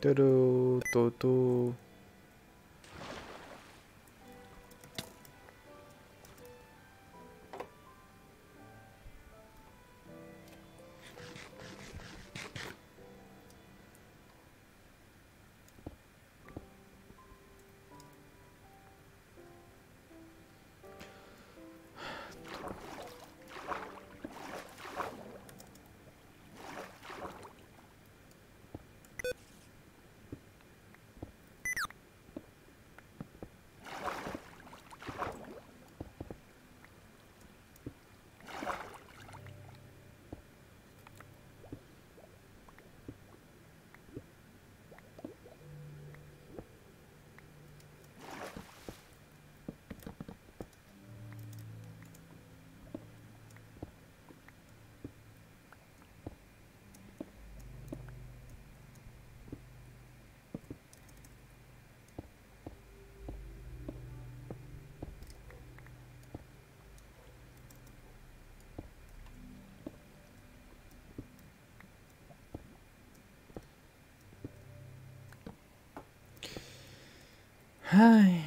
Turu, tutu. Ay.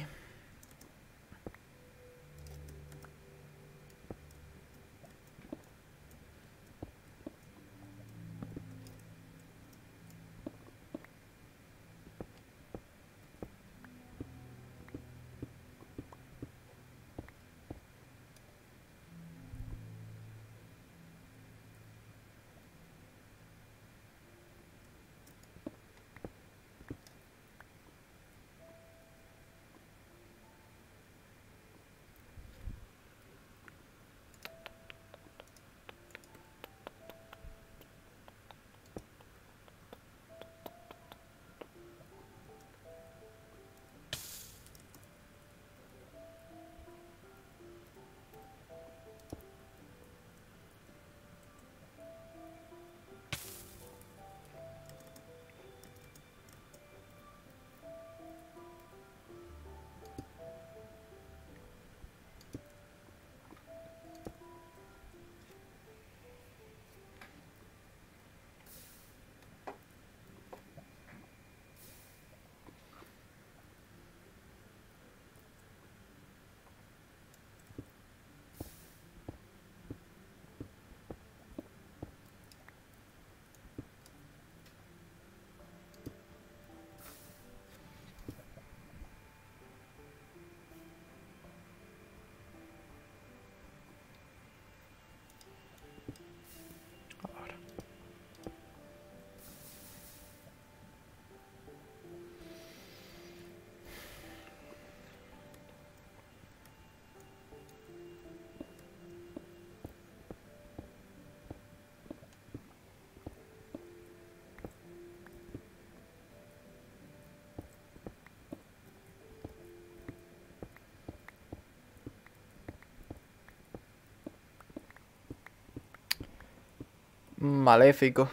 Maléfico.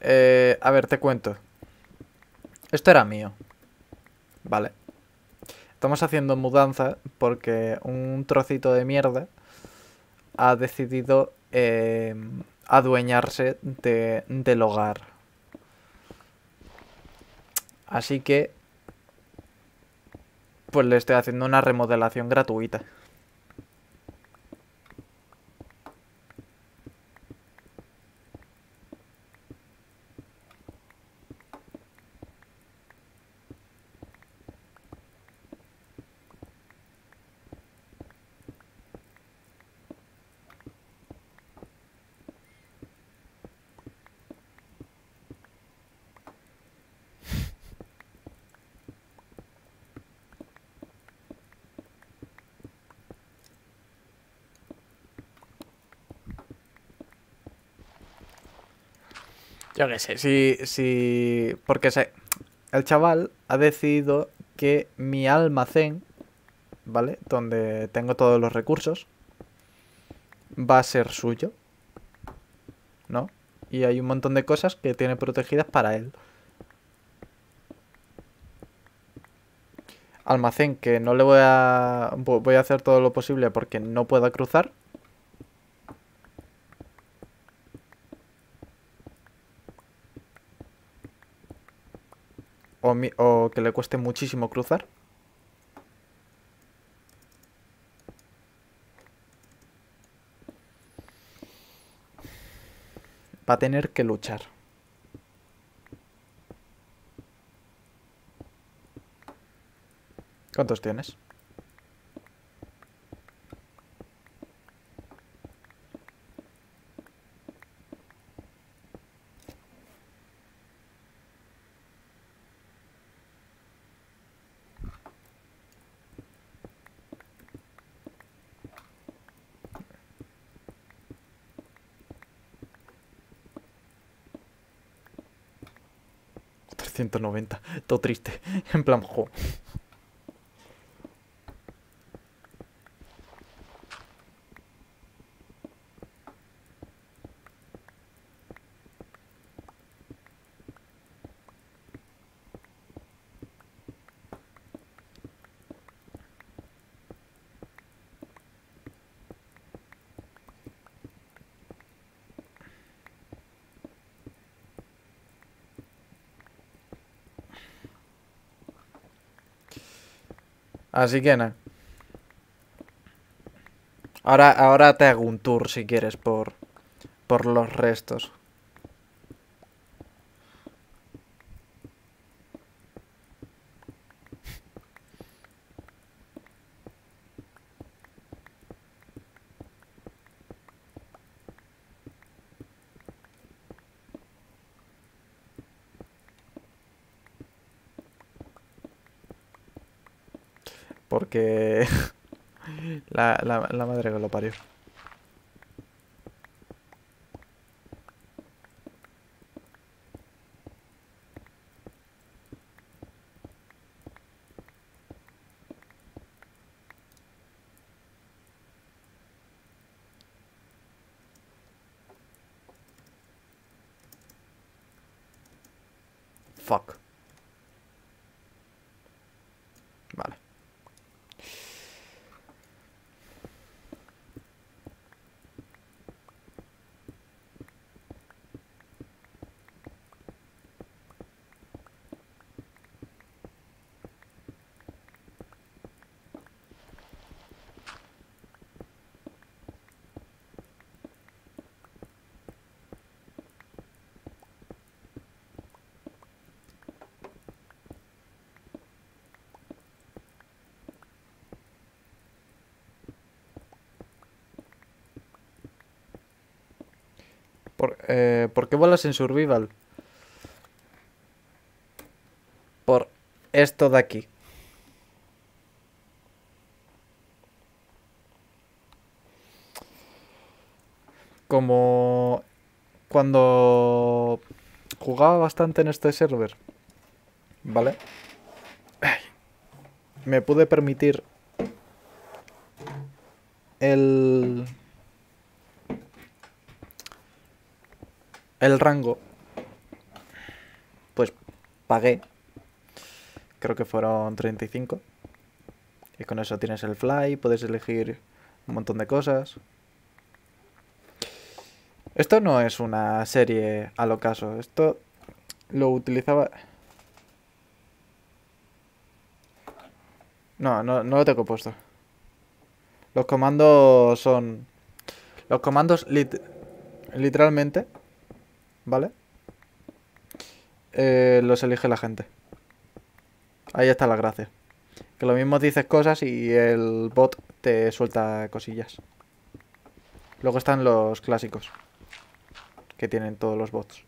A ver, te cuento. Esto era mío. Vale. Estamos haciendo mudanza porque un trocito de mierda ha decidido adueñarse del hogar. Así que pues le estoy haciendo una remodelación gratuita. Yo qué sé, sí, porque el chaval ha decidido que mi almacén, ¿vale? Donde tengo todos los recursos, va a ser suyo, ¿no? Y hay un montón de cosas que tiene protegidas para él. Almacén que no le voy a hacer todo lo posible porque no pueda cruzar. o que le cueste muchísimo cruzar. Va a tener que luchar. ¿Cuántos tienes? Todo triste, en plan jo. Así que nada. Ahora te hago un tour si quieres por los restos. Porque la madre que lo parió. Fuck. Vale. ¿Por qué vuelas en survival? Por esto de aquí. Como cuando jugaba bastante en este server, ¿vale? Me pude permitir el rango, pues pagué, creo que fueron 35, y con eso tienes el fly, puedes elegir un montón de cosas. Esto no es una serie al ocaso, esto lo utilizaba... No lo tengo puesto. Los comandos son... Los comandos literalmente... ¿Vale? Los elige la gente. Ahí está la gracia. Que lo mismo dices cosas y el bot te suelta cosillas. Luego están los clásicos, que tienen todos los bots.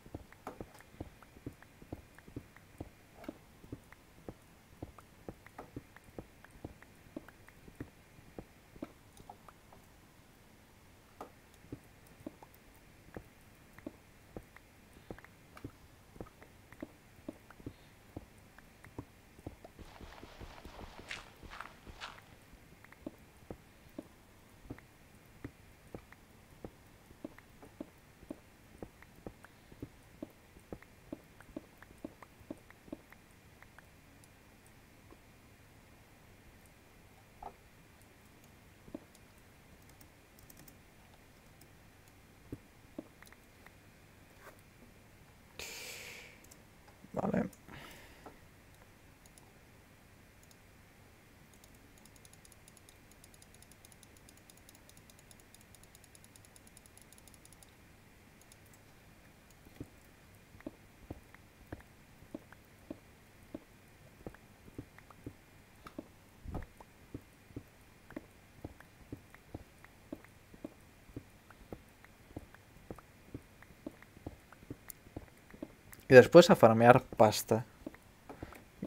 Y después a farmear pasta.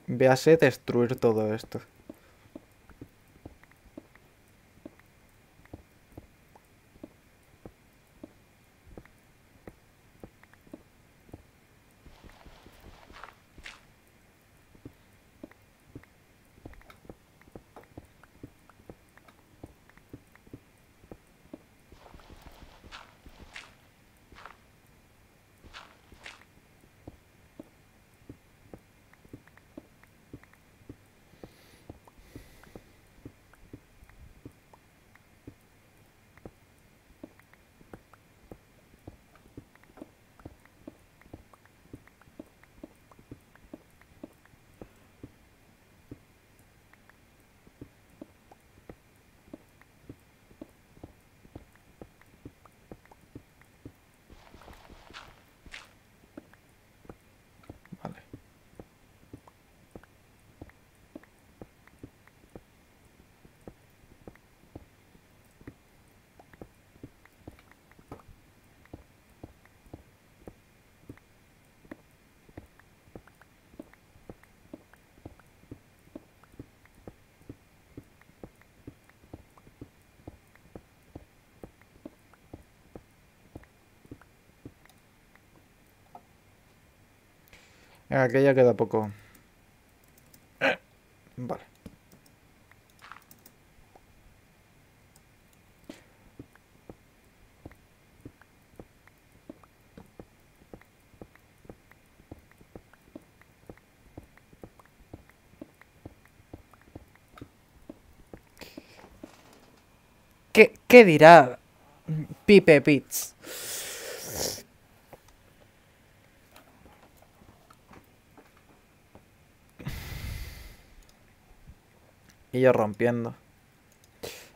Véase destruir todo esto. Aquí ya queda poco. Vale. ¿Qué dirá PipeBits? Y yo rompiendo.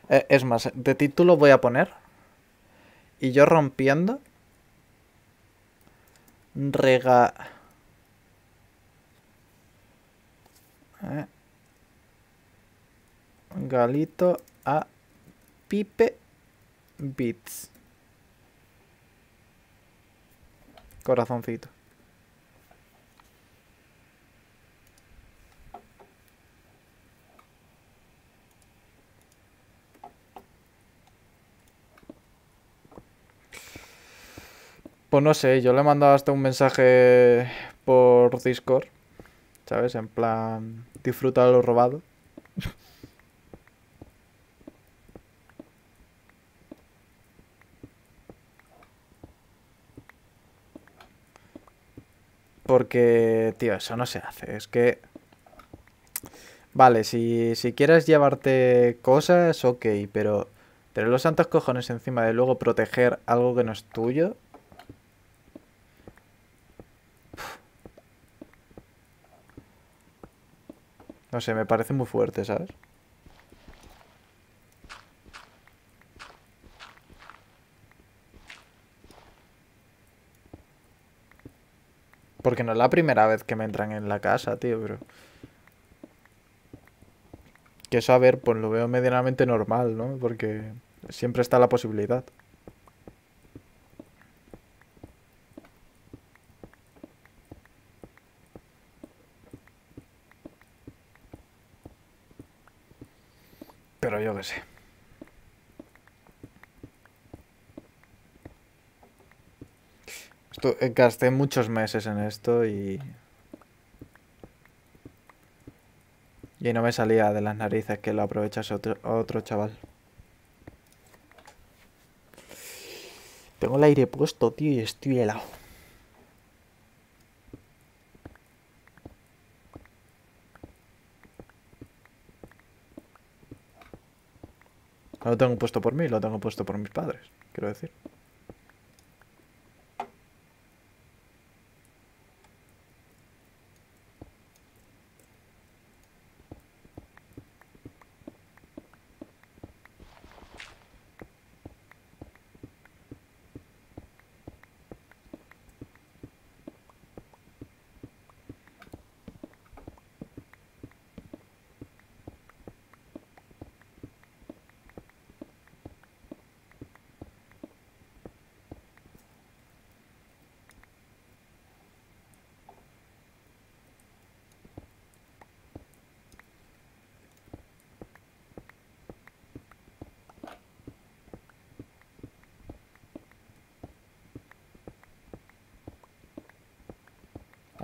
Es más, de título voy a poner. Y yo rompiendo. Galito a PipeBits. Corazoncito. Pues no sé, yo le he mandado hasta un mensaje por Discord, ¿sabes? En plan, disfruta de lo robado. Porque, tío, eso no se hace. Es que... Vale, si quieres llevarte cosas, ok, pero tener los santos cojones encima de luego proteger algo que no es tuyo... No sé, me parece muy fuerte, ¿sabes? Porque no es la primera vez que me entran en la casa, tío, pero... Que eso, a ver, pues lo veo medianamente normal, ¿no? Porque siempre está la posibilidad. Pero yo qué sé. Esto, gasté muchos meses en esto y... Y no me salía de las narices que lo aprovechase otro chaval. Tengo el aire puesto, tío, y estoy helado. No lo tengo puesto por mí, lo tengo puesto por mis padres, quiero decir.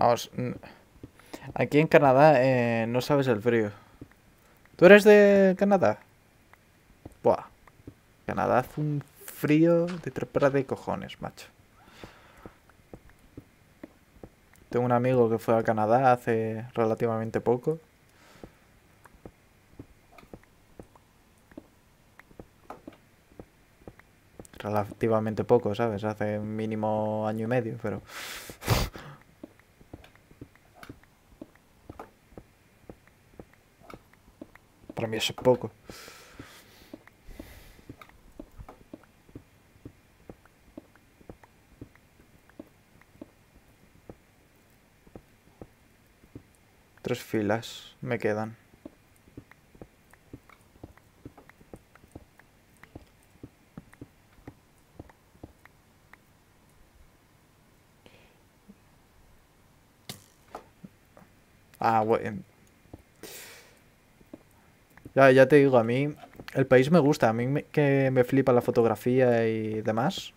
Vamos, aquí en Canadá no sabes el frío. ¿Tú eres de Canadá? Buah, Canadá hace un frío de trepera de cojones, macho. Tengo un amigo que fue a Canadá hace relativamente poco. Relativamente poco, ¿sabes? Hace mínimo año y medio, pero... Para mí eso es poco. Tres filas me quedan. Ah, bueno. Ya te digo, a mí el país me gusta. A mí que me flipa la fotografía y demás.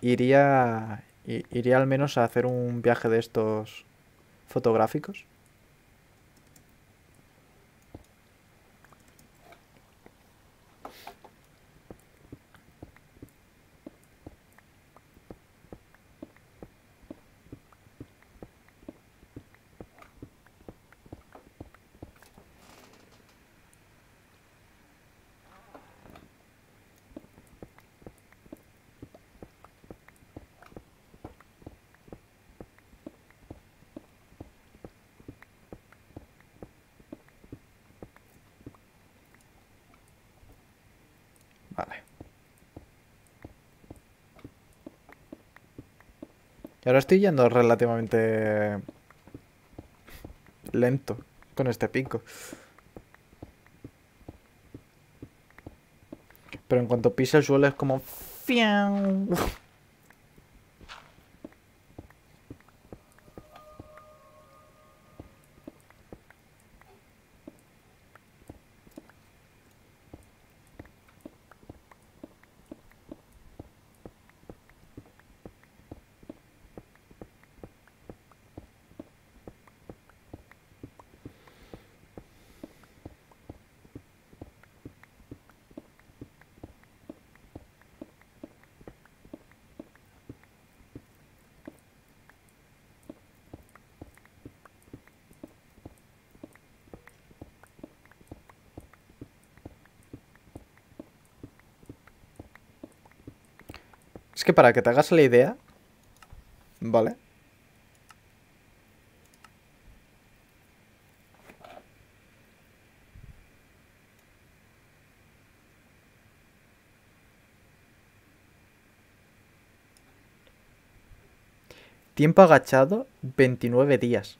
Iría al menos a hacer un viaje de estos... fotográficos. Ahora estoy yendo relativamente lento con este pico. Pero en cuanto pise el suelo es como... ¡fiau! Es que para que te hagas la idea, ¿vale? Tiempo agachado, 29 días.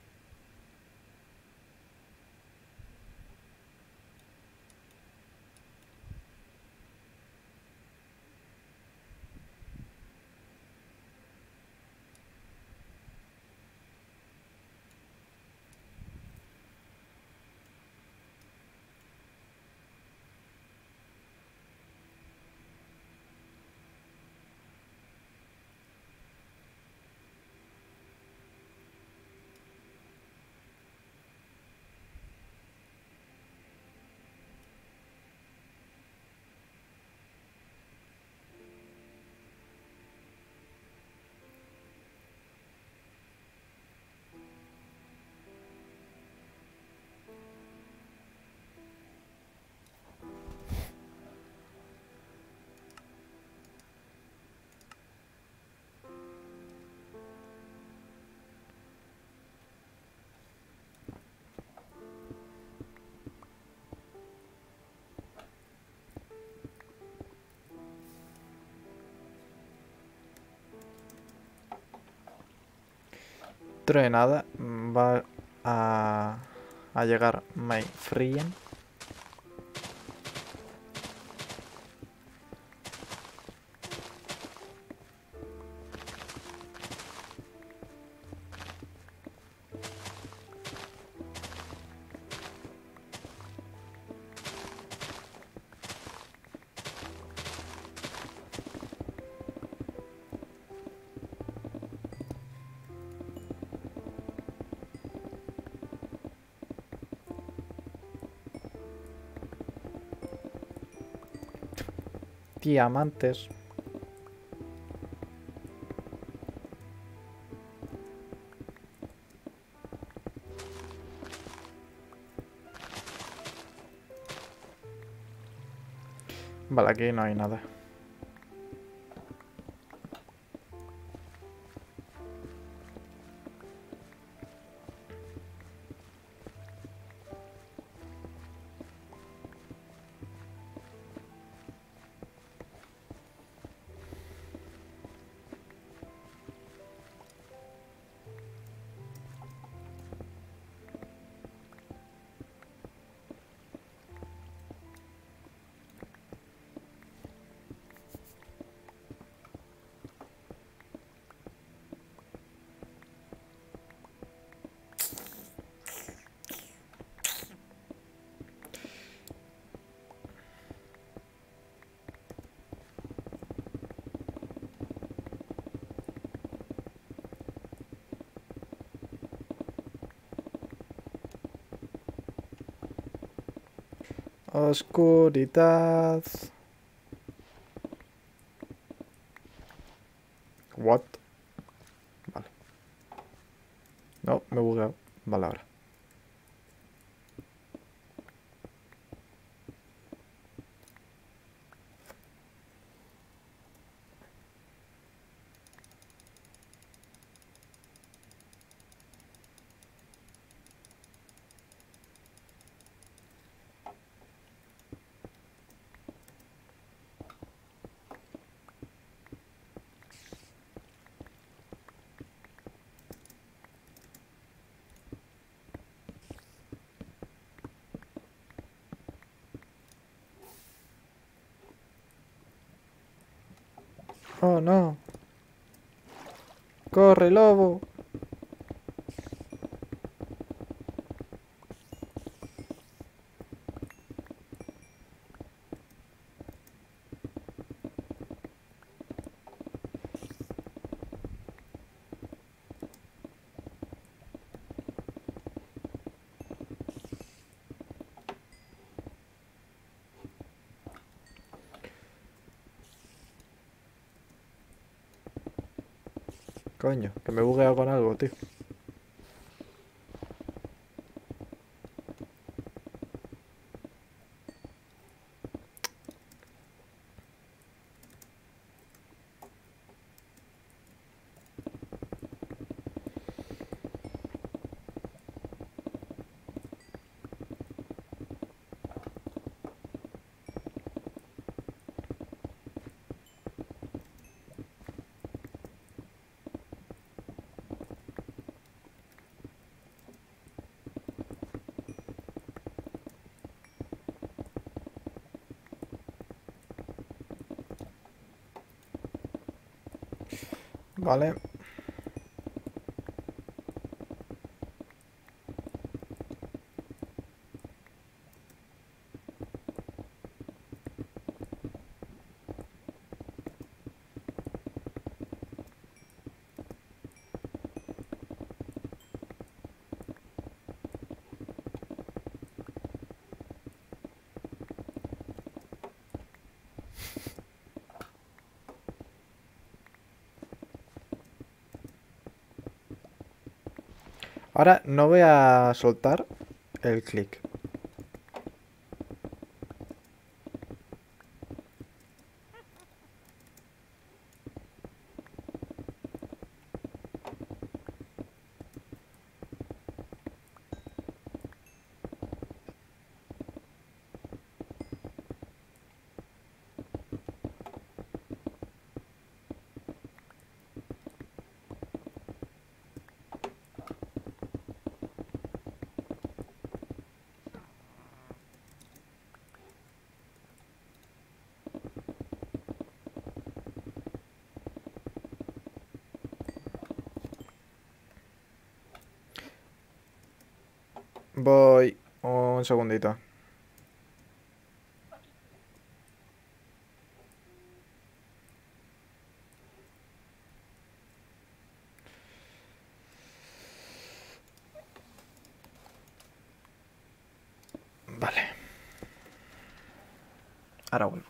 Dentro de nada va a llegar my friend. Diamantes. Vale, aquí no hay nada. Oscuridad. What? Vale. No, me he bugueado. Vale, ahora. Oh no. Corre, lobo. Coño, que me he bugueado con algo, tío. Vale. Ahora no voy a soltar el clic. Voy un segundito. Vale. Ahora vuelvo.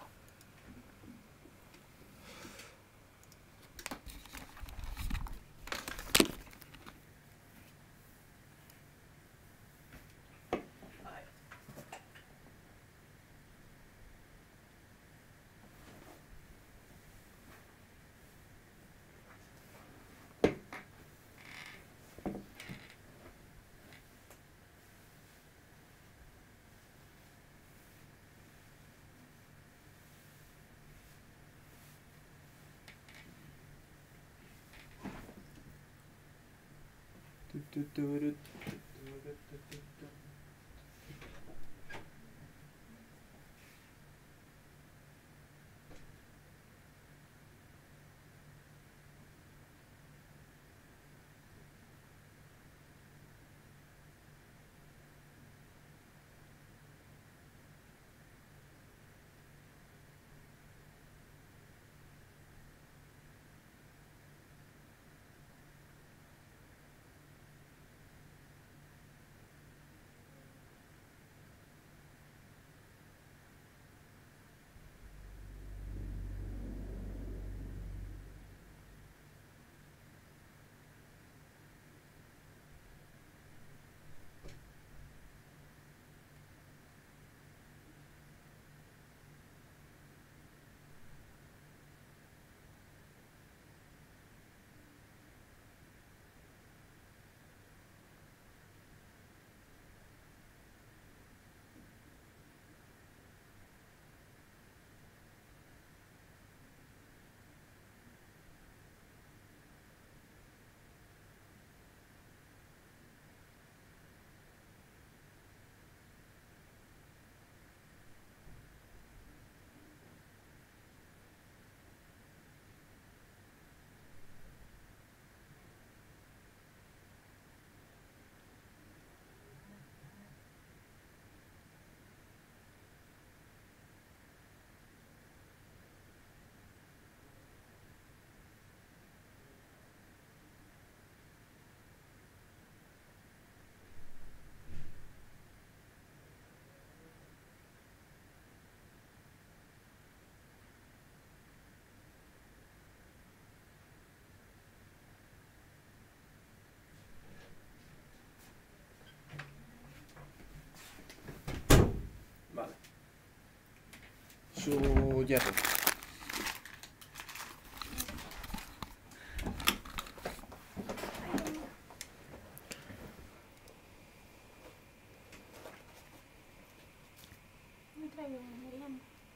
Su hierro.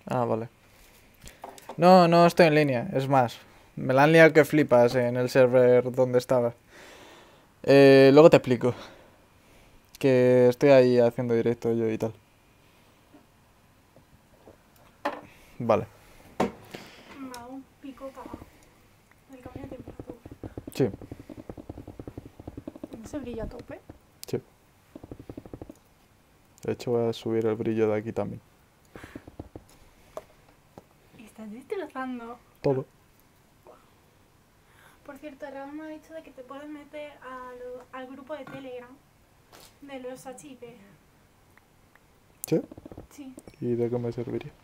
Ah, vale. No, no estoy en línea, es más, me la han liado que flipas en el server donde estaba. Luego te explico, que estoy ahí haciendo directo yo y tal. Vale. Sí. ¿Ese brillo a tope? Sí. De hecho voy a subir el brillo de aquí también. Estás destrozando todo. Por cierto, Raúl me ha dicho de que te puedes meter al grupo de Telegram de los HP. ¿Sí? Sí. ¿Y de qué me serviría?